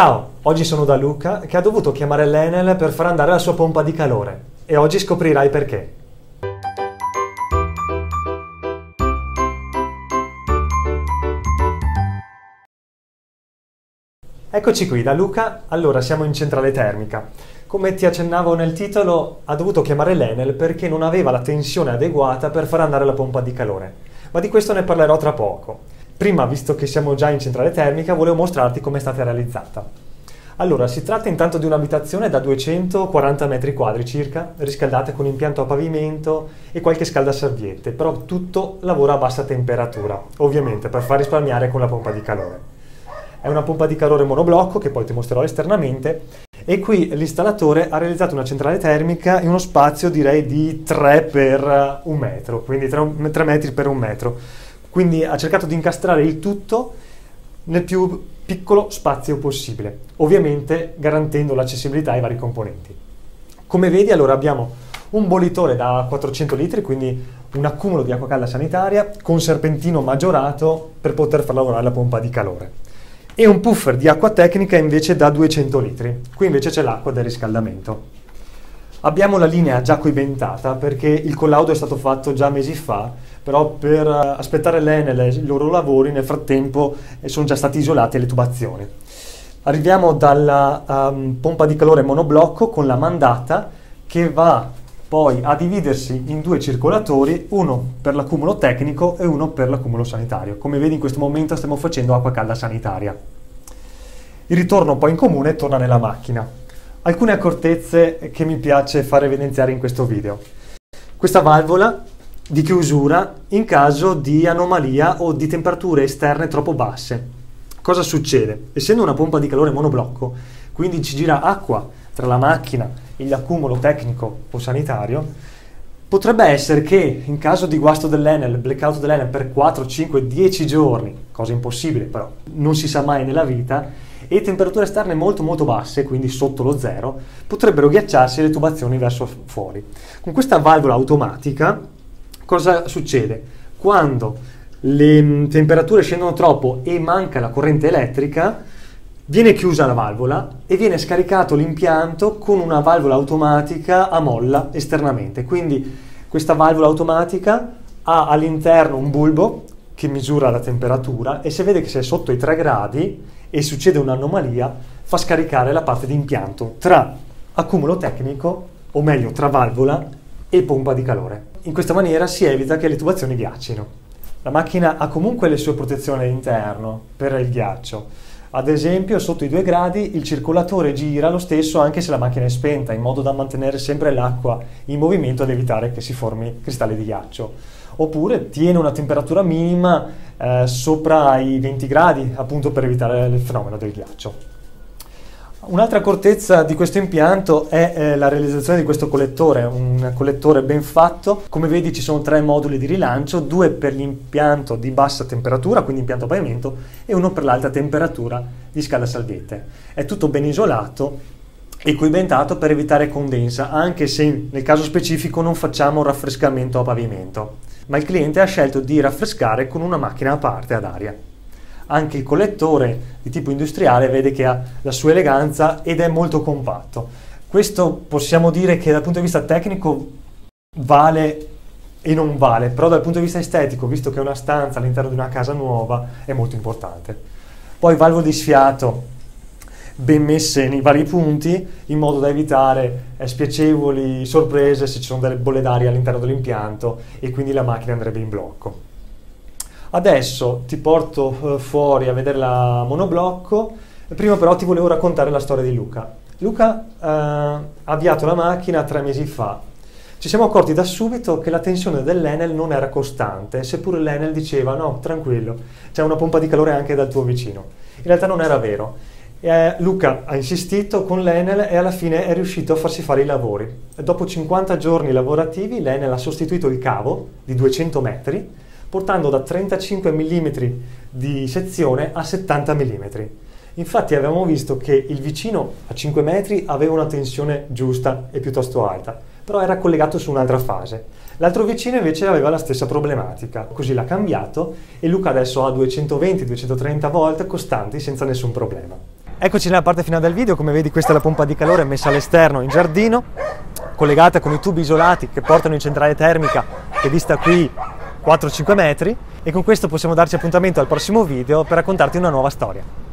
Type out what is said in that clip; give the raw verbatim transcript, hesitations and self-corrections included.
Ciao, oggi sono da Luca che ha dovuto chiamare l'Enel per far andare la sua pompa di calore e oggi scoprirai perché. Eccoci qui da Luca, allora siamo in centrale termica. Come ti accennavo nel titolo, ha dovuto chiamare l'Enel perché non aveva la tensione adeguata per far andare la pompa di calore, ma di questo ne parlerò tra poco. Prima, visto che siamo già in centrale termica, volevo mostrarti come è stata realizzata. Allora, si tratta intanto di un'abitazione da duecentoquaranta metri quadri circa, riscaldata con impianto a pavimento e qualche scaldaserviette, però tutto lavora a bassa temperatura, ovviamente per far risparmiare con la pompa di calore. È una pompa di calore monoblocco che poi ti mostrerò esternamente e qui l'installatore ha realizzato una centrale termica in uno spazio direi di tre per un metro, quindi tre metri per un metro. Quindi ha cercato di incastrare il tutto nel più piccolo spazio possibile, ovviamente garantendo l'accessibilità ai vari componenti. Come vedi, allora abbiamo un bollitore da quattrocento litri, quindi un accumulo di acqua calda sanitaria con serpentino maggiorato per poter far lavorare la pompa di calore. E un puffer di acqua tecnica invece da duecento litri, qui invece c'è l'acqua del riscaldamento. Abbiamo la linea già coibentata perché il collaudo è stato fatto già mesi fa, però per aspettare l'Enel e i loro lavori nel frattempo sono già state isolate le tubazioni. Arriviamo dalla um, pompa di calore monoblocco con la mandata che va poi a dividersi in due circolatori, uno per l'accumulo tecnico e uno per l'accumulo sanitario. Come vedi in questo momento stiamo facendo acqua calda sanitaria. Il ritorno poi in comune torna nella macchina. Alcune accortezze che mi piace far evidenziare in questo video. Questa valvola di chiusura in caso di anomalia o di temperature esterne troppo basse. Cosa succede? Essendo una pompa di calore monoblocco, quindi ci gira acqua tra la macchina l'accumulo tecnico o sanitario, potrebbe essere che in caso di guasto dell'Enel, blackout dell'Enel per quattro, cinque, dieci giorni, cosa impossibile però, non si sa mai nella vita, e temperature esterne molto molto basse, quindi sotto lo zero, potrebbero ghiacciarsi le tubazioni verso fuori. Con questa valvola automatica cosa succede? Quando le temperature scendono troppo e manca la corrente elettrica, viene chiusa la valvola e viene scaricato l'impianto con una valvola automatica a molla esternamente. Quindi questa valvola automatica ha all'interno un bulbo che misura la temperatura e se vede che se è sotto i tre gradi e succede un'anomalia fa scaricare la parte di impianto tra accumulo tecnico, o meglio tra valvola e pompa di calore. In questa maniera si evita che le tubazioni ghiaccino. La macchina ha comunque le sue protezioni all'interno per il ghiaccio. Ad esempio sotto i due gradi il circolatore gira lo stesso anche se la macchina è spenta, in modo da mantenere sempre l'acqua in movimento ed evitare che si formi cristalli di ghiaccio. Oppure tiene una temperatura minima eh, sopra i venti gradi, appunto per evitare il fenomeno del ghiaccio. Un'altra accortezza di questo impianto è eh, la realizzazione di questo collettore, un collettore ben fatto. Come vedi ci sono tre moduli di rilancio, due per l'impianto di bassa temperatura, quindi impianto a pavimento, e uno per l'alta temperatura di scaldasalviette. È tutto ben isolato e coibentato per evitare condensa, anche se nel caso specifico non facciamo un raffrescamento a pavimento, ma il cliente ha scelto di raffrescare con una macchina a parte ad aria. Anche il collettore di tipo industriale vede che ha la sua eleganza ed è molto compatto. Questo possiamo dire che dal punto di vista tecnico vale e non vale, però dal punto di vista estetico, visto che è una stanza all'interno di una casa nuova, è molto importante. Poi valvole di sfiato ben messe nei vari punti in modo da evitare eh, spiacevoli sorprese se ci sono delle bolle d'aria all'interno dell'impianto e quindi la macchina andrebbe in blocco. Adesso ti porto fuori a vedere la monoblocco, prima però ti volevo raccontare la storia di Luca. Luca eh, ha avviato la macchina tre mesi fa. Ci siamo accorti da subito che la tensione dell'Enel non era costante, seppure l'Enel diceva no, tranquillo, c'è una pompa di calore anche dal tuo vicino. In realtà non era vero. Eh, Luca ha insistito con l'Enel e alla fine è riuscito a farsi fare i lavori. Dopo cinquanta giorni lavorativi l'Enel ha sostituito il cavo di duecento metri, portando da trentacinque millimetri di sezione a settanta millimetri. Infatti avevamo visto che il vicino a cinque metri aveva una tensione giusta e piuttosto alta, però era collegato su un'altra fase. L'altro vicino invece aveva la stessa problematica, così l'ha cambiato e Luca adesso ha duecentoventi duecentotrenta volt costanti senza nessun problema. Eccoci nella parte finale del video. Come vedi, questa è la pompa di calore messa all'esterno in giardino, collegata con i tubi isolati che portano in centrale termica, che dista qui quattro cinque metri, e con questo possiamo darci appuntamento al prossimo video per raccontarti una nuova storia.